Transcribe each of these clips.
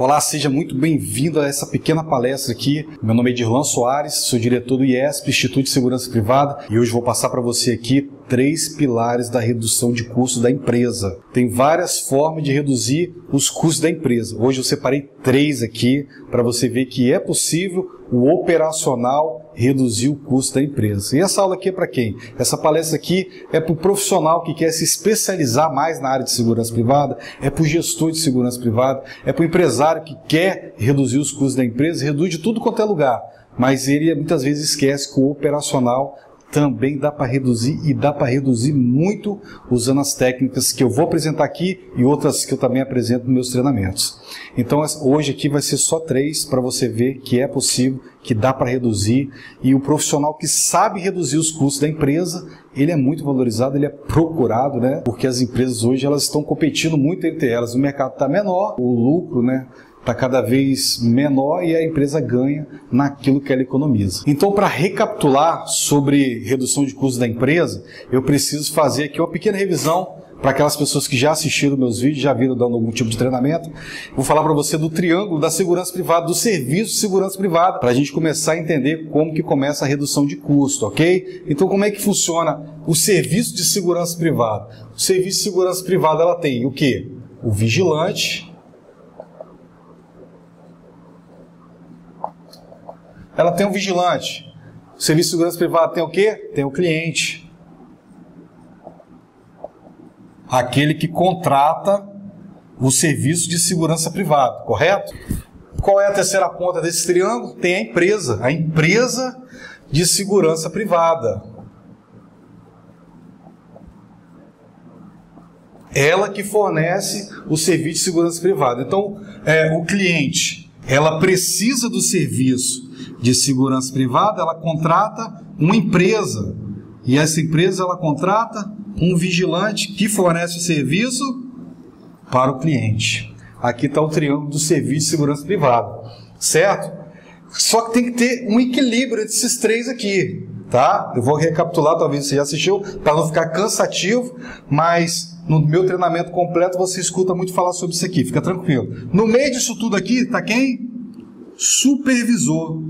Olá, seja muito bem-vindo a essa pequena palestra aqui. Meu nome é Edirlan Soares, sou diretor do IESP, Instituto de Segurança Privada, e hoje vou passar para você aqui 3 pilares da redução de custos da empresa. Tem várias formas de reduzir os custos da empresa. Hoje eu separei 3 aqui para você ver que é possível o operacional reduzir o custo da empresa. E essa aula aqui é para quem? Essa palestra aqui é para o profissional que quer se especializar mais na área de segurança privada, é para o gestor de segurança privada, é para o empresário que quer reduzir os custos da empresa, reduz de tudo quanto é lugar, mas ele muitas vezes esquece que o operacional também dá para reduzir, e dá para reduzir muito usando as técnicas que eu vou apresentar aqui e outras que eu também apresento nos meus treinamentos. Então hoje aqui vai ser só 3 para você ver que é possível, que dá para reduzir, e o profissional que sabe reduzir os custos da empresa, ele é muito valorizado, ele é procurado, né? Porque as empresas hoje elas estão competindo muito entre elas, o mercado está menor, o lucro, né, está cada vez menor, e a empresa ganha naquilo que ela economiza. Então, para recapitular sobre redução de custos da empresa, eu preciso fazer aqui uma pequena revisão para aquelas pessoas que já assistiram meus vídeos, já viram dando algum tipo de treinamento. Vou falar para você do triângulo da segurança privada, do serviço de segurança privada, para a gente começar a entender como que começa a redução de custo, ok? Então, como é que funciona o serviço de segurança privada? O serviço de segurança privada, ela tem o quê? O vigilante. Ela tem um vigilante. O serviço de segurança privada tem o quê? Tem o cliente. Aquele que contrata o serviço de segurança privada, correto? Qual é a terceira ponta desse triângulo? Tem a empresa. A empresa de segurança privada. Ela que fornece o serviço de segurança privada. Então, o cliente, ela precisa do serviço de segurança privada, ela contrata uma empresa, e essa empresa ela contrata um vigilante que fornece o serviço para o cliente. Aqui está o triângulo do serviço de segurança privada, certo? Só que tem que ter um equilíbrio entre esses 3 aqui, tá? Eu vou recapitular, talvez você já assistiu, para não ficar cansativo, mas no meu treinamento completo você escuta muito falar sobre isso aqui, fica tranquilo. No meio disso tudo aqui está quem? Supervisor.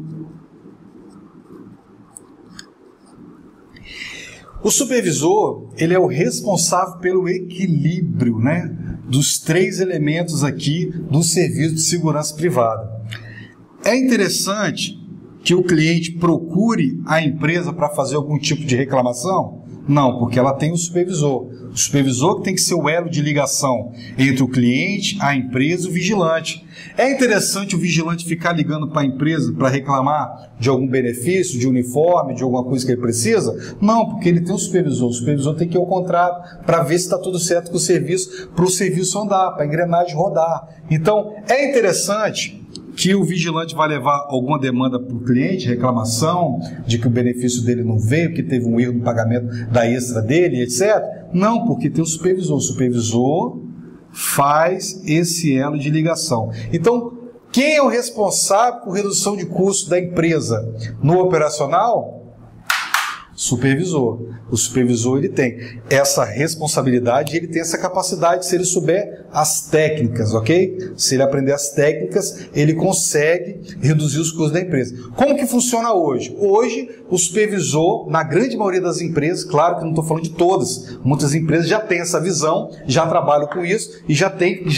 O supervisor, ele é o responsável pelo equilíbrio, né, dos 3 elementos aqui do serviço de segurança privada. É interessante que o cliente procure a empresa para fazer algum tipo de reclamação? Não, porque ela tem um supervisor. O supervisor que tem que ser o elo de ligação entre o cliente, a empresa e o vigilante. É interessante o vigilante ficar ligando para a empresa para reclamar de algum benefício, de uniforme, de alguma coisa que ele precisa? Não, porque ele tem um supervisor. O supervisor tem que ir ao contrato para ver se está tudo certo com o serviço, para o serviço andar, para a engrenagem rodar. Então, é interessante que o vigilante vai levar alguma demanda para o cliente, reclamação de que o benefício dele não veio, que teve um erro no pagamento da extra dele, etc. Não, porque tem o supervisor. O supervisor faz esse elo de ligação. Então, quem é o responsável por redução de custo da empresa no operacional? Supervisor. O supervisor, ele tem essa responsabilidade, ele tem essa capacidade, se ele souber as técnicas, ok? Se ele aprender as técnicas, ele consegue reduzir os custos da empresa. Como que funciona hoje? Hoje, o supervisor, na grande maioria das empresas, claro que não estou falando de todas, muitas empresas já têm essa visão, já trabalham com isso e já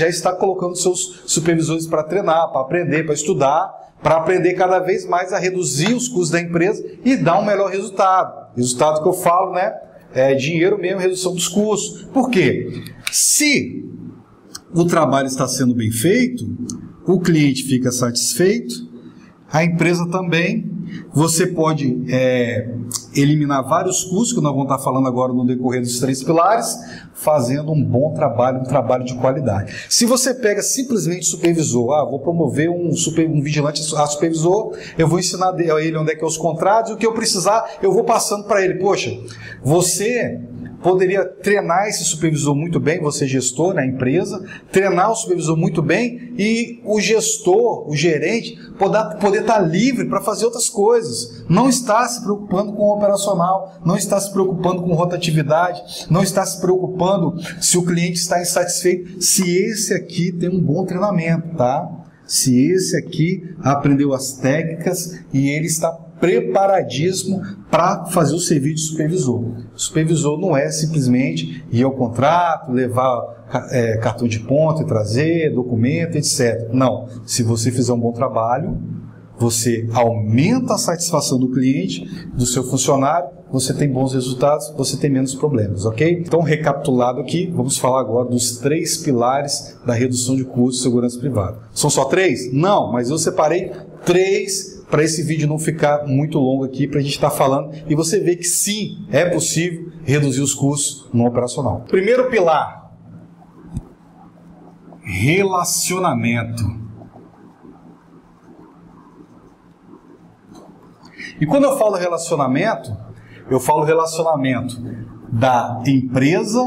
está colocando seus supervisores para treinar, para aprender, para estudar, para aprender cada vez mais a reduzir os custos da empresa e dar um melhor resultado. Resultado que eu falo, né? É dinheiro mesmo, redução dos custos. Por quê? Se o trabalho está sendo bem feito, o cliente fica satisfeito, a empresa também. Você pode eliminar vários custos, que nós vamos estar falando agora no decorrer dos 3 pilares, fazendo um bom trabalho, um trabalho de qualidade. Se você pega simplesmente supervisor, vou promover um vigilante a supervisor, eu vou ensinar a ele onde é que é os contratos, o que eu precisar, eu vou passando para ele. Poxa, você poderia treinar esse supervisor muito bem, você gestor na empresa, treinar o supervisor muito bem e o gestor, o gerente, poder estar livre para fazer outras coisas. Não está se preocupando com o operacional, não está se preocupando com rotatividade, não está se preocupando se o cliente está insatisfeito, se esse aqui tem um bom treinamento, tá? se esse aqui aprendeu as técnicas e ele está preparadíssimo para fazer o serviço de supervisor. O supervisor não é simplesmente ir ao contrato, levar cartão de ponto e trazer, documento, etc. Não. Se você fizer um bom trabalho, você aumenta a satisfação do cliente, do seu funcionário, você tem bons resultados, você tem menos problemas, ok? Então, recapitulado aqui, vamos falar agora dos 3 pilares da redução de custos de segurança privada. São só 3? Não, mas eu separei 3 para esse vídeo não ficar muito longo aqui, para a gente estar falando e você ver que sim, é possível reduzir os custos no operacional. Primeiro pilar, relacionamento. E quando eu falo relacionamento da empresa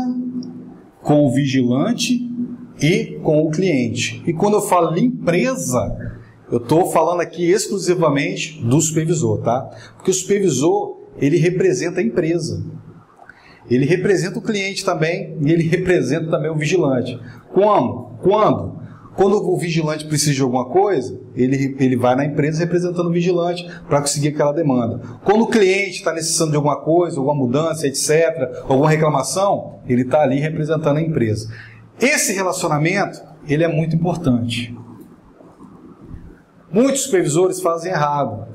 com o vigilante e com o cliente. E quando eu falo empresa, eu estou falando aqui exclusivamente do supervisor, tá? Porque o supervisor, ele representa a empresa. Ele representa o cliente também e ele representa também o vigilante. Como? Quando o vigilante precisa de alguma coisa, ele vai na empresa representando o vigilante para conseguir aquela demanda. Quando o cliente está necessitando de alguma coisa, alguma mudança, etc., alguma reclamação, ele está ali representando a empresa. Esse relacionamento, ele é muito importante. Muitos supervisores fazem errado.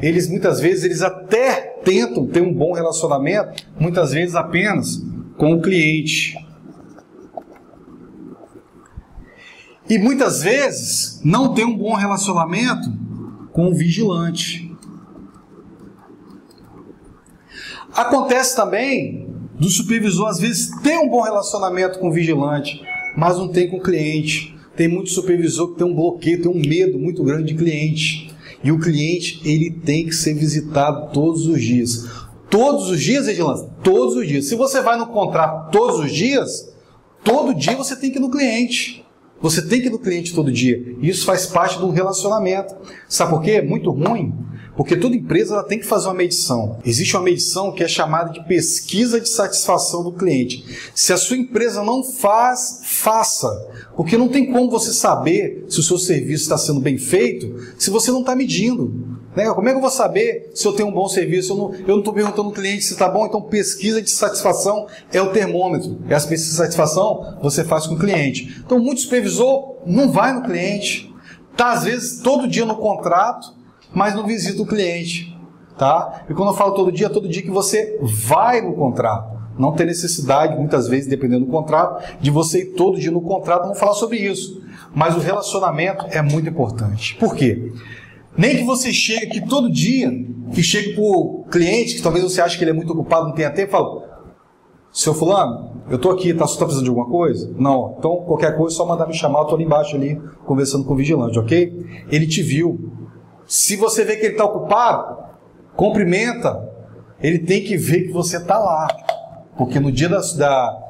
Eles, muitas vezes, eles até tentam ter um bom relacionamento, muitas vezes apenas com o cliente. E muitas vezes não tem um bom relacionamento com o vigilante. Acontece também do supervisor, às vezes, ter um bom relacionamento com o vigilante, mas não tem com o cliente. Tem muito supervisor que tem um bloqueio, tem um medo muito grande de cliente. E o cliente, ele tem que ser visitado todos os dias. Todos os dias, Edirlan? Todos os dias. Se você vai no contrato todos os dias, todo dia você tem que ir no cliente. Você tem que ir no cliente todo dia. Isso faz parte de um relacionamento. Sabe por quê? É muito ruim. Porque toda empresa ela tem que fazer uma medição. Existe uma medição que é chamada de pesquisa de satisfação do cliente. Se a sua empresa não faz, faça. Porque não tem como você saber se o seu serviço está sendo bem feito se você não está medindo. Né? Como é que eu vou saber se eu tenho um bom serviço? Eu não estou perguntando ao cliente se está bom. Então, pesquisa de satisfação é o termômetro. E as pesquisas de satisfação você faz com o cliente. Então, muito supervisor não vai no cliente. Está, às vezes, todo dia no contrato, mas não visita o cliente, tá? E quando eu falo todo dia que você vai no contrato. Não tem necessidade, muitas vezes, dependendo do contrato, de você ir todo dia no contrato. Vamos falar sobre isso. Mas o relacionamento é muito importante. Por quê? Nem que você chegue aqui todo dia e chegue para o cliente, que talvez você ache que ele é muito ocupado, não tenha tempo, e fala, seu fulano, eu estou aqui, tá, você está precisando de alguma coisa? Não. Então, qualquer coisa, só mandar me chamar, eu estou ali embaixo, ali, conversando com o vigilante, ok? Ele te viu. Se você vê que ele está ocupado, cumprimenta. Ele tem que ver que você está lá. Porque no dia da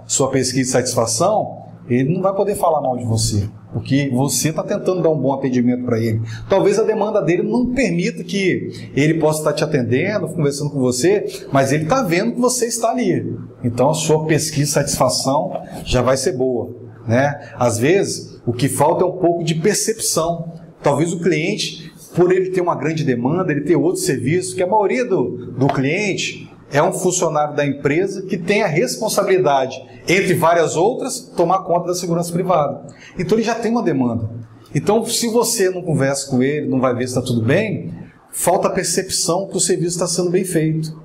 sua pesquisa de satisfação, ele não vai poder falar mal de você. Porque você está tentando dar um bom atendimento para ele. Talvez a demanda dele não permita que ele possa estar te atendendo, conversando com você, mas ele está vendo que você está ali. Então a sua pesquisa de satisfação já vai ser boa, né? Às vezes, o que falta é um pouco de percepção. Talvez o cliente, por ele ter uma grande demanda, ele ter outro serviço, que a maioria do cliente é um funcionário da empresa que tem a responsabilidade, entre várias outras, tomar conta da segurança privada. Então ele já tem uma demanda. Então, se você não conversa com ele, não vai ver se está tudo bem, falta a percepção que o serviço está sendo bem feito.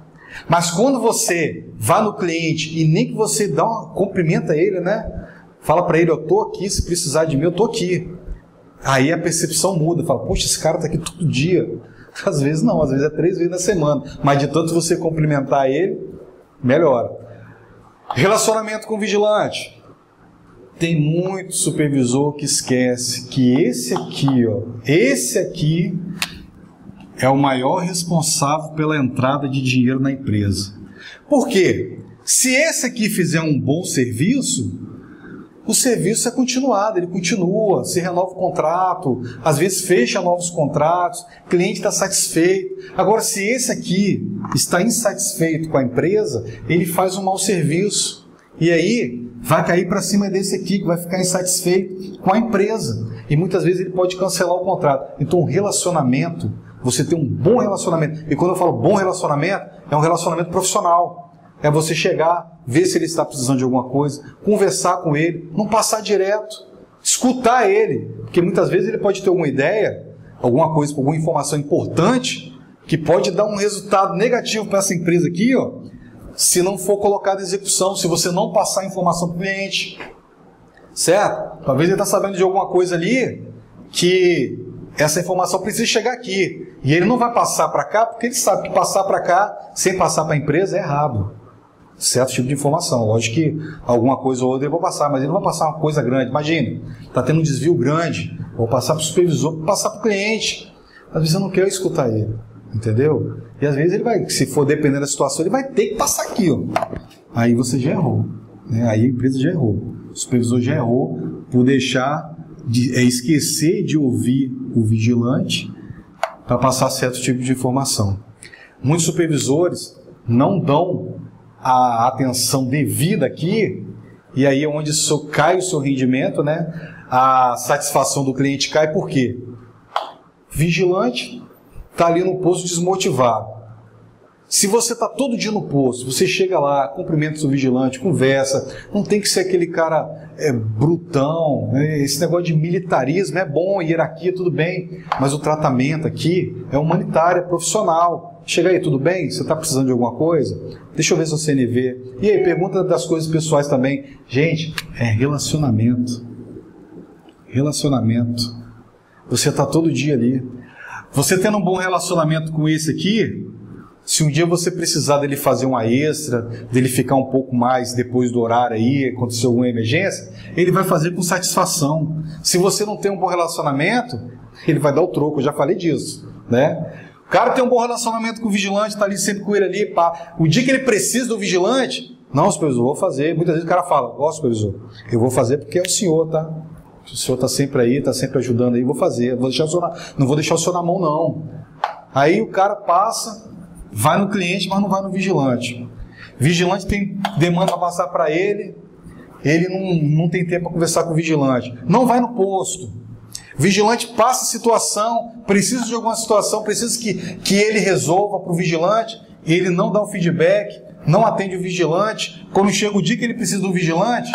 Mas quando você vai no cliente e nem que você dá cumprimenta ele, né? Fala para ele, eu estou aqui, se precisar de mim, eu estou aqui. Aí a percepção muda, fala, poxa, esse cara está aqui todo dia. Às vezes não, às vezes é 3 vezes na semana. Mas de tanto você cumprimentar ele, melhora. Relacionamento com o vigilante. Tem muito supervisor que esquece que esse aqui é o maior responsável pela entrada de dinheiro na empresa. Por quê? Se esse aqui fizer um bom serviço, o serviço é continuado, ele continua, se renova o contrato, às vezes fecha novos contratos, o cliente está satisfeito. Agora, se esse aqui está insatisfeito com a empresa, ele faz um mau serviço. E aí, vai cair para cima desse aqui, que vai ficar insatisfeito com a empresa. E muitas vezes ele pode cancelar o contrato. Então, um relacionamento, você ter um bom relacionamento. E quando eu falo bom relacionamento, é um relacionamento profissional. É você chegar, ver se ele está precisando de alguma coisa, conversar com ele, não passar direto, escutar ele. Porque muitas vezes ele pode ter alguma ideia, alguma coisa, alguma informação importante, que pode dar um resultado negativo para essa empresa aqui, ó, se não for colocada em execução, se você não passar a informação para o cliente. Certo? Talvez ele está sabendo de alguma coisa ali que essa informação precisa chegar aqui. E ele não vai passar para cá, porque ele sabe que passar para cá, sem passar para a empresa, é errado. Certo tipo de informação. Lógico que alguma coisa ou outra ele vai passar, mas ele não vai passar uma coisa grande. Imagina, está tendo um desvio grande, vou passar para o supervisor, vou passar para o cliente. Às vezes eu não quero escutar ele. Entendeu? E às vezes ele vai, se for dependendo da situação, ele vai ter que passar aqui, ó. Aí você já errou, né? Aí a empresa já errou, o supervisor já errou por deixar de esquecer de ouvir o vigilante para passar certo tipo de informação. Muitos supervisores não dão a atenção devida aqui, e aí é onde cai o seu rendimento, né? A satisfação do cliente cai, por quê? Vigilante está ali no posto desmotivado. Se você está todo dia no posto, você chega lá, cumprimenta o vigilante, conversa, não tem que ser aquele cara brutão, né? Esse negócio de militarismo é bom, hierarquia, tudo bem, mas o tratamento aqui é humanitário, é profissional. Chega aí, tudo bem? Você está precisando de alguma coisa? Deixa eu ver seu CNV. E aí, pergunta das coisas pessoais também. Gente, é relacionamento. Relacionamento. Você está todo dia ali. Você tendo um bom relacionamento com esse aqui, se um dia você precisar dele fazer uma extra, dele ficar um pouco mais depois do horário aí, aconteceu alguma emergência, ele vai fazer com satisfação. Se você não tem um bom relacionamento, ele vai dar o troco, eu já falei disso, né? O cara tem um bom relacionamento com o vigilante, tá ali sempre com ele ali, pá. O dia que ele precisa do vigilante, não, supervisor, vou fazer. Muitas vezes o cara fala, ó, supervisor, eu vou fazer porque é o senhor, tá? O senhor está sempre aí, está sempre ajudando aí, vou fazer, vou deixar o senhor não vou deixar o senhor na mão, não. Aí o cara passa, vai no cliente, mas não vai no vigilante. Vigilante tem demanda para passar para ele, ele não tem tempo para conversar com o vigilante. Não vai no posto. Vigilante passa a situação, precisa de alguma situação, precisa que ele resolva para o vigilante, ele não dá o feedback, não atende o vigilante. Quando chega o dia que ele precisa do vigilante,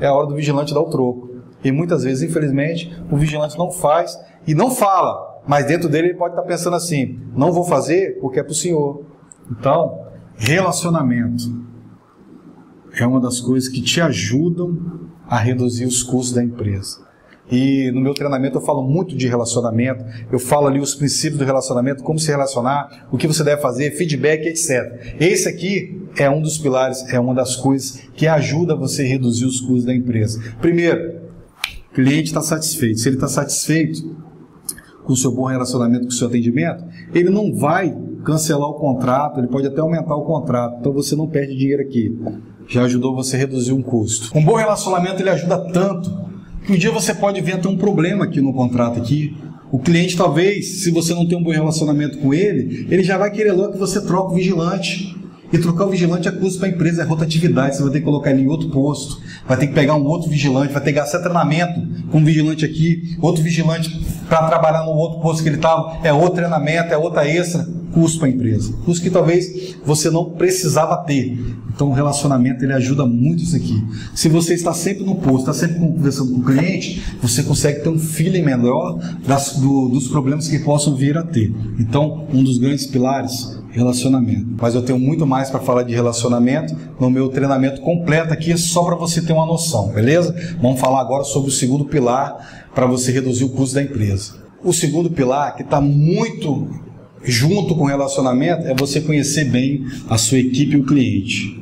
é a hora do vigilante dar o troco. E muitas vezes, infelizmente, o vigilante não faz e não fala, mas dentro dele ele pode estar pensando assim, não vou fazer porque é para o senhor. Então, relacionamento é uma das coisas que te ajudam a reduzir os custos da empresa. E no meu treinamento eu falo muito de relacionamento, eu falo ali os princípios do relacionamento, como se relacionar, o que você deve fazer, feedback, etc. Esse aqui é um dos pilares, é uma das coisas que ajuda você a reduzir os custos da empresa. Primeiro, o cliente está satisfeito. Se ele está satisfeito com o seu bom relacionamento, com o seu atendimento, ele não vai cancelar o contrato, ele pode até aumentar o contrato. Então você não perde dinheiro aqui. Já ajudou você a reduzir um custo. Um bom relacionamento ele ajuda tanto que um dia você pode ver até um problema aqui no contrato aqui. O cliente talvez, se você não tem um bom relacionamento com ele, ele já vai querer logo que você troque o vigilante. E trocar o vigilante é custo para a empresa, é rotatividade, você vai ter que colocar ele em outro posto, vai ter que pegar um outro vigilante, vai ter que gastar treinamento com um vigilante aqui, outro vigilante para trabalhar no outro posto que ele estava, é outro treinamento, é outra extra, custo para a empresa. Custo que talvez você não precisava ter. Então o relacionamento ele ajuda muito isso aqui. Se você está sempre no posto, está sempre conversando com o cliente, você consegue ter um feeling melhor dos problemas que possam vir a ter. Então um dos grandes pilares... relacionamento. Mas eu tenho muito mais para falar de relacionamento no meu treinamento completo aqui, só para você ter uma noção, beleza? Vamos falar agora sobre o segundo pilar para você reduzir o custo da empresa. O segundo pilar, que está muito junto com o relacionamento, é você conhecer bem a sua equipe e o cliente.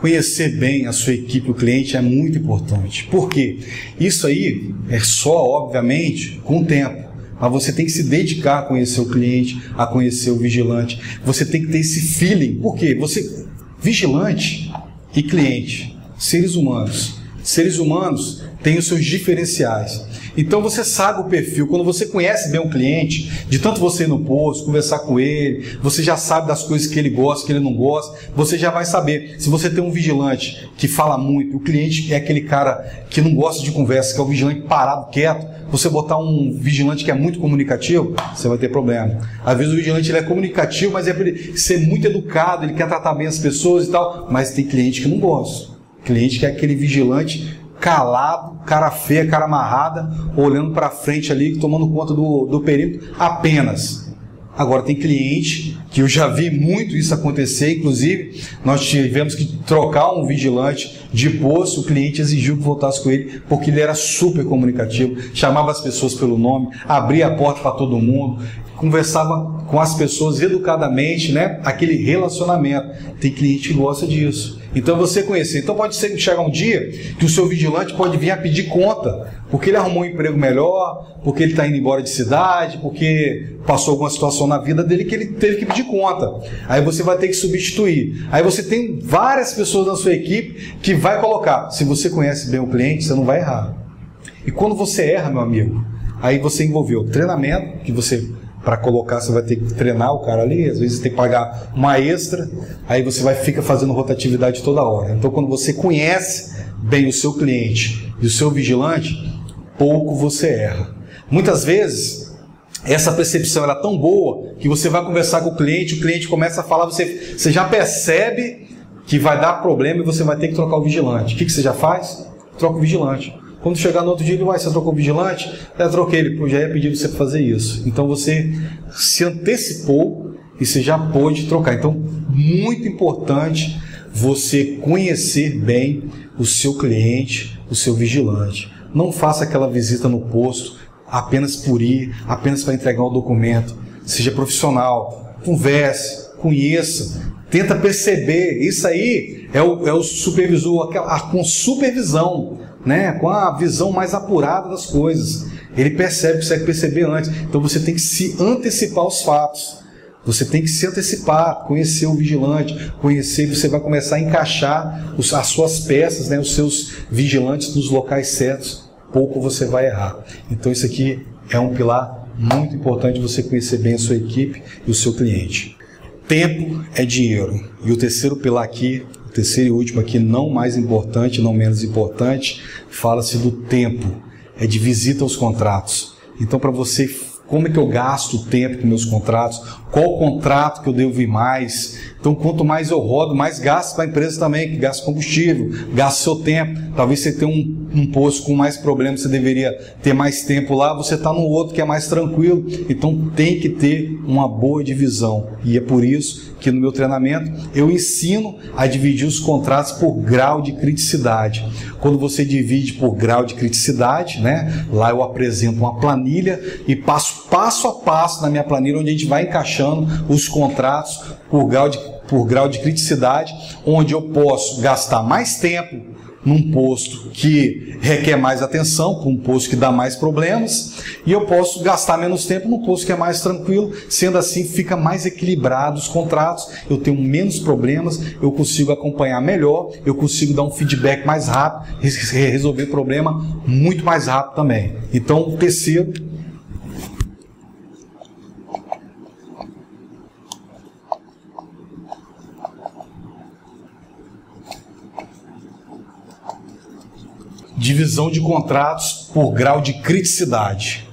Conhecer bem a sua equipe e o cliente é muito importante. Por quê? Isso aí é só, obviamente, com o tempo. Mas você tem que se dedicar a conhecer o cliente, a conhecer o vigilante. Você tem que ter esse feeling. Por quê? Vigilante e cliente, seres humanos, seres humanos têm os seus diferenciais. Então você sabe o perfil, quando você conhece bem um cliente, de tanto você ir no posto, conversar com ele, você já sabe das coisas que ele gosta, que ele não gosta, você já vai saber. Se você tem um vigilante que fala muito, o cliente é aquele cara que não gosta de conversa, que é o vigilante parado, quieto, você botar um vigilante que é muito comunicativo, você vai ter problema. Às vezes o vigilante ele é comunicativo, mas é para ele ser muito educado, ele quer tratar bem as pessoas e tal, mas tem cliente que não gosta. Cliente que é aquele vigilante calado, cara feia, cara amarrada, olhando para frente ali, tomando conta do perímetro apenas. Agora tem cliente, que eu já vi muito isso acontecer, inclusive nós tivemos que trocar um vigilante de posto, o cliente exigiu que voltasse com ele, porque ele era super comunicativo, chamava as pessoas pelo nome, abria a porta para todo mundo, conversava com as pessoas educadamente, né? Aquele relacionamento. Tem cliente que gosta disso. Então você conhecer. Então pode ser que chegue um dia que o seu vigilante pode vir a pedir conta, porque ele arrumou um emprego melhor, porque ele está indo embora de cidade, porque passou alguma situação na vida dele que ele teve que pedir conta. Aí você vai ter que substituir. Aí você tem várias pessoas na sua equipe que vai colocar. Se você conhece bem o cliente, você não vai errar. E quando você erra, meu amigo, aí você envolveu treinamento, que você... Para colocar, você vai ter que treinar o cara ali, às vezes tem que pagar uma extra, aí você vai ficar fazendo rotatividade toda hora. Então, quando você conhece bem o seu cliente e o seu vigilante, pouco você erra. Muitas vezes, essa percepção era tão boa que você vai conversar com o cliente começa a falar, você já percebe que vai dar problema e você vai ter que trocar o vigilante. O que você já faz? Troca o vigilante. Quando chegar no outro dia, ele vai, você trocou o vigilante? Eu troquei ele, já ia pedir você para fazer isso. Então você se antecipou e você já pôde trocar. Então, muito importante você conhecer bem o seu cliente, o seu vigilante. Não faça aquela visita no posto apenas por ir, apenas para entregar o documento. Seja profissional, converse, conheça, tenta perceber. Isso aí é o supervisor, com supervisão. Né, com a visão mais apurada das coisas, ele percebe, consegue perceber antes. Então você tem que se antecipar aos fatos, você tem que se antecipar, conhecer o vigilante, conhecer, você vai começar a encaixar as suas peças, né, os seus vigilantes nos locais certos, pouco você vai errar. Então isso aqui é um pilar muito importante, você conhecer bem a sua equipe e o seu cliente. Tempo é dinheiro. E o terceiro pilar aqui, o terceiro e último aqui, não mais importante, não menos importante, fala-se do tempo, é de visita aos contratos. Então, para você, como é que eu gasto o tempo com meus contratos? Qual contrato que eu devo ir mais? Então, quanto mais eu rodo, mais gasto para a empresa também, que gasta combustível, gasta seu tempo. Talvez você tenha um posto com mais problemas, você deveria ter mais tempo lá, você está no outro que é mais tranquilo. Então, tem que ter uma boa divisão. E é por isso que no meu treinamento eu ensino a dividir os contratos por grau de criticidade. Quando você divide por grau de criticidade, né? Lá eu apresento uma planilha e passo a passo na minha planilha, onde a gente vai encaixando os contratos por grau de criticidade, onde eu posso gastar mais tempo num posto que requer mais atenção, um posto que dá mais problemas, e eu posso gastar menos tempo num posto que é mais tranquilo. Sendo assim, fica mais equilibrado os contratos, eu tenho menos problemas, eu consigo acompanhar melhor, eu consigo dar um feedback mais rápido, resolver problema muito mais rápido também. Então, o terceiro divisão de contratos por grau de criticidade.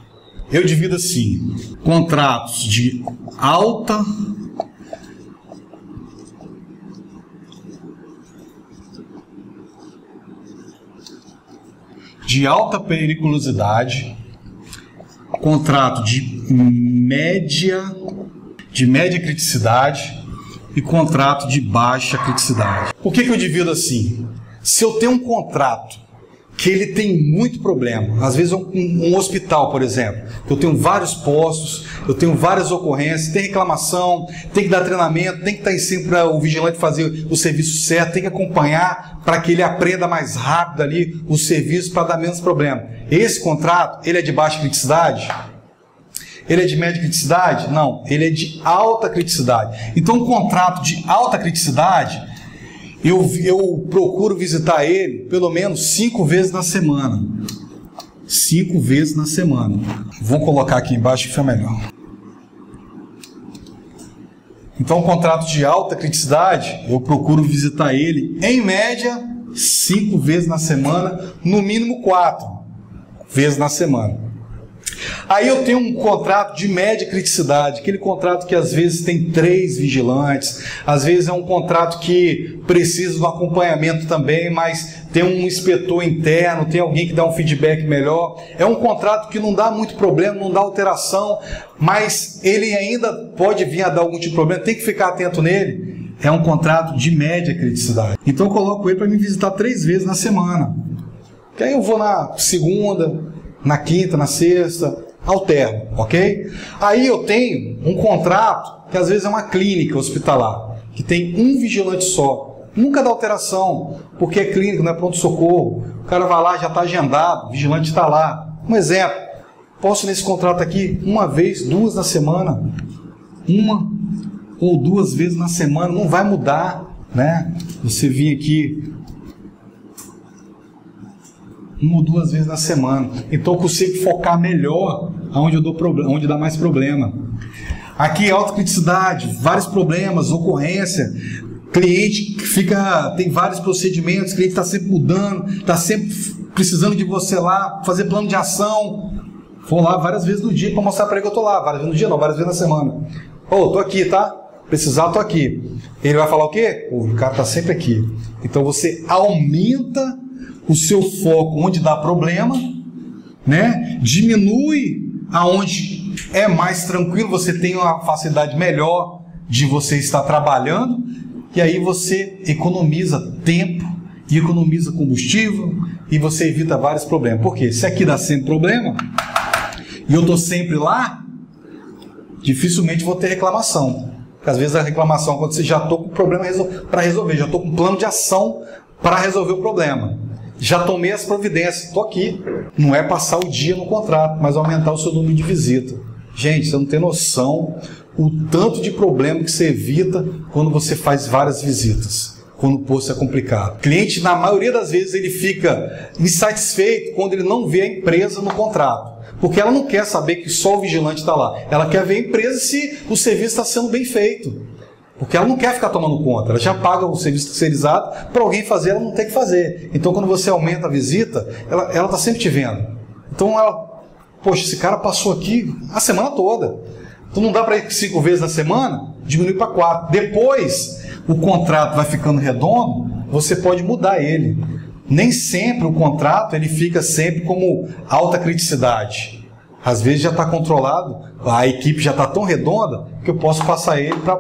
Eu divido assim: contratos de alta periculosidade, contrato de média criticidade e contrato de baixa criticidade. Por que eu divido assim? Se eu tenho um contrato que ele tem muito problema. Às vezes um hospital, por exemplo, eu tenho vários postos, eu tenho várias ocorrências, tem reclamação, tem que dar treinamento, tem que estar em cima para o vigilante fazer o serviço certo, tem que acompanhar para que ele aprenda mais rápido ali o serviço para dar menos problema. Esse contrato, ele é de baixa criticidade? Ele é de média criticidade? Não, ele é de alta criticidade. Então, um contrato de alta criticidade, Eu procuro visitar ele pelo menos 5 vezes na semana. 5 vezes na semana. Vou colocar aqui embaixo que fica melhor. Então, um contrato de alta criticidade, eu procuro visitar ele, em média, 5 vezes na semana, no mínimo 4 vezes na semana. Aí eu tenho um contrato de média criticidade, aquele contrato que às vezes tem 3 vigilantes, às vezes é um contrato que precisa de um acompanhamento também, mas tem um inspetor interno, tem alguém que dá um feedback melhor. É um contrato que não dá muito problema, não dá alteração, mas ele ainda pode vir a dar algum tipo de problema, tem que ficar atento nele. É um contrato de média criticidade. Então eu coloco ele para me visitar 3 vezes na semana. Que aí eu vou na segunda, na quinta, na sexta, alterno, ok? Aí eu tenho um contrato que às vezes é uma clínica hospitalar, que tem 1 vigilante só. Nunca dá alteração, porque é clínica, não é pronto-socorro. O cara vai lá, já está agendado, o vigilante está lá. Um exemplo, posso nesse contrato aqui, 1 vez, 2 na semana, 1 ou 2 vezes na semana, não vai mudar, né? Você vir aqui 1 ou 2 vezes na semana. Então eu consigo focar melhor onde, onde dá mais problema. Aqui autocriticidade, vários problemas, ocorrência, cliente que fica, tem vários procedimentos, cliente está sempre mudando, está sempre precisando de você lá, fazer plano de ação. Vou lá várias vezes no dia para mostrar para ele que eu estou lá, várias vezes no dia não, várias vezes na semana. Ô, tô aqui, tá? Precisar, tô aqui. Ele vai falar o quê? O cara está sempre aqui. Então você aumenta o seu foco onde dá problema, né? Diminui aonde é mais tranquilo, você tem uma facilidade melhor de você estar trabalhando, e aí você economiza tempo e economiza combustível e você evita vários problemas. Por quê? Se aqui dá sempre problema e eu estou sempre lá, dificilmente vou ter reclamação. Porque às vezes a reclamação quando você já estou com problema para resolver, já estou com um plano de ação para resolver o problema. Já tomei as providências, estou aqui. Não é passar o dia no contrato, mas aumentar o seu número de visita. Gente, você não tem noção o tanto de problema que você evita quando você faz várias visitas, quando o posto é complicado. O cliente, na maioria das vezes, ele fica insatisfeito quando ele não vê a empresa no contrato, porque ela não quer saber que só o vigilante está lá. Ela quer ver a empresa se o serviço está sendo bem feito, porque ela não quer ficar tomando conta, ela já paga o serviço terceirizado para alguém fazer, ela não tem que fazer. Então, quando você aumenta a visita, ela está sempre te vendo. Então, ela, poxa, esse cara passou aqui a semana toda. Então, não dá para ir 5 vezes na semana, diminui para 4. Depois, o contrato vai ficando redondo, você pode mudar ele. Nem sempre o contrato ele fica sempre como alta criticidade. Às vezes já está controlado, a equipe já está tão redonda que eu posso passar ele para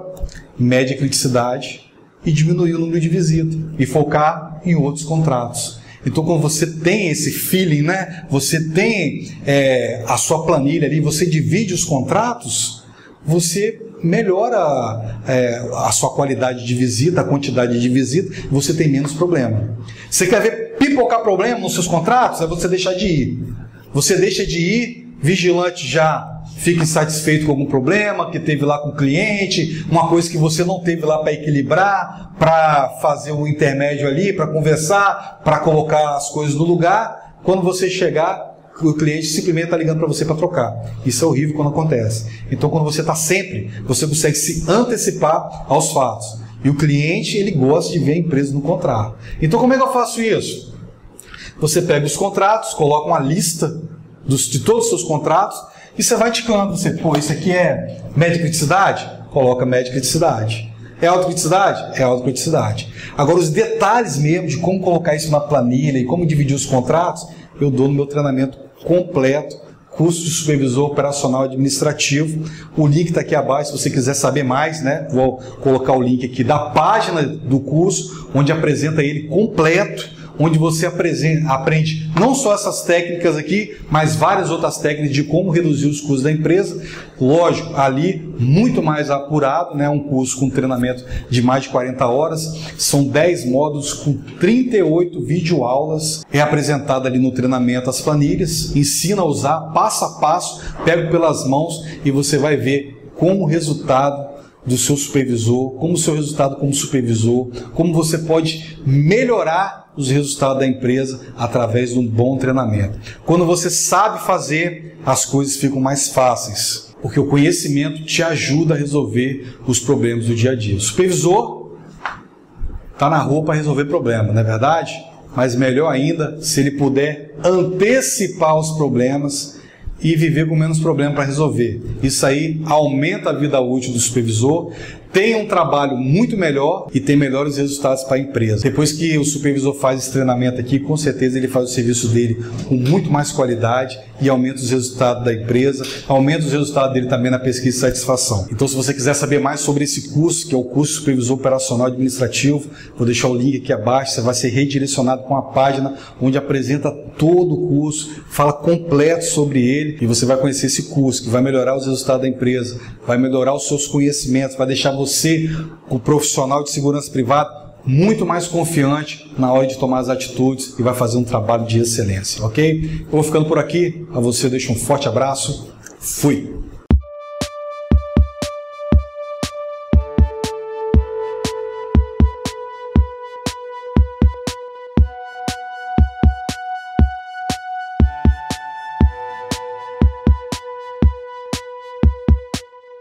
média criticidade e diminuir o número de visitas e focar em outros contratos. Então, quando você tem esse feeling, né? Você tem a sua planilha ali, você divide os contratos, você melhora a sua qualidade de visita, a quantidade de visita, você tem menos problema. Você quer ver pipocar problema nos seus contratos? É você deixar de ir. Você deixa de ir, vigilante já fica insatisfeito com algum problema que teve lá com o cliente, uma coisa que você não teve lá para equilibrar, para fazer um intermédio ali, para conversar, para colocar as coisas no lugar. Quando você chegar, o cliente simplesmente está ligando para você para trocar. Isso é horrível quando acontece. Então, quando você está sempre, você consegue se antecipar aos fatos. E o cliente, ele gosta de ver a empresa no contrato. Então, como é que eu faço isso? Você pega os contratos, coloca uma lista de todos os seus contratos, e você vai ticando, você, pô, isso aqui é média criticidade? Coloca média criticidade. É alta criticidade? É alta criticidade. Agora, os detalhes mesmo de como colocar isso na planilha e como dividir os contratos, eu dou no meu treinamento completo, Curso de Supervisor Operacional Administrativo. O link está aqui abaixo, se você quiser saber mais, né? Vou colocar o link aqui da página do curso, onde apresenta ele completo, onde você aprende não só essas técnicas aqui, mas várias outras técnicas de como reduzir os custos da empresa. Lógico, ali muito mais apurado, né? Um curso com treinamento de mais de 40 horas, são 10 módulos com 38 videoaulas, é apresentado ali no treinamento as planilhas, ensina a usar passo a passo, pega pelas mãos e você vai ver como resultado do seu supervisor, como o seu resultado como supervisor, como você pode melhorar os resultados da empresa através de um bom treinamento. Quando você sabe fazer, as coisas ficam mais fáceis, porque o conhecimento te ajuda a resolver os problemas do dia a dia. O supervisor está na rua para resolver problema, não é verdade? Mas melhor ainda, se ele puder antecipar os problemas e viver com menos problema para resolver. Isso aí aumenta a vida útil do supervisor, tem um trabalho muito melhor e tem melhores resultados para a empresa. Depois que o supervisor faz esse treinamento aqui, com certeza ele faz o serviço dele com muito mais qualidade e aumenta os resultados da empresa, aumenta os resultados dele também na pesquisa de satisfação. Então, se você quiser saber mais sobre esse curso, que é o Curso Supervisor Operacional Administrativo, vou deixar o link aqui abaixo, você vai ser redirecionado com a página onde apresenta todo o curso, fala completo sobre ele e você vai conhecer esse curso, que vai melhorar os resultados da empresa, vai melhorar os seus conhecimentos, vai deixar você, o profissional de segurança privada, muito mais confiante na hora de tomar as atitudes e vai fazer um trabalho de excelência, ok? Eu vou ficando por aqui, a você eu deixo um forte abraço, fui!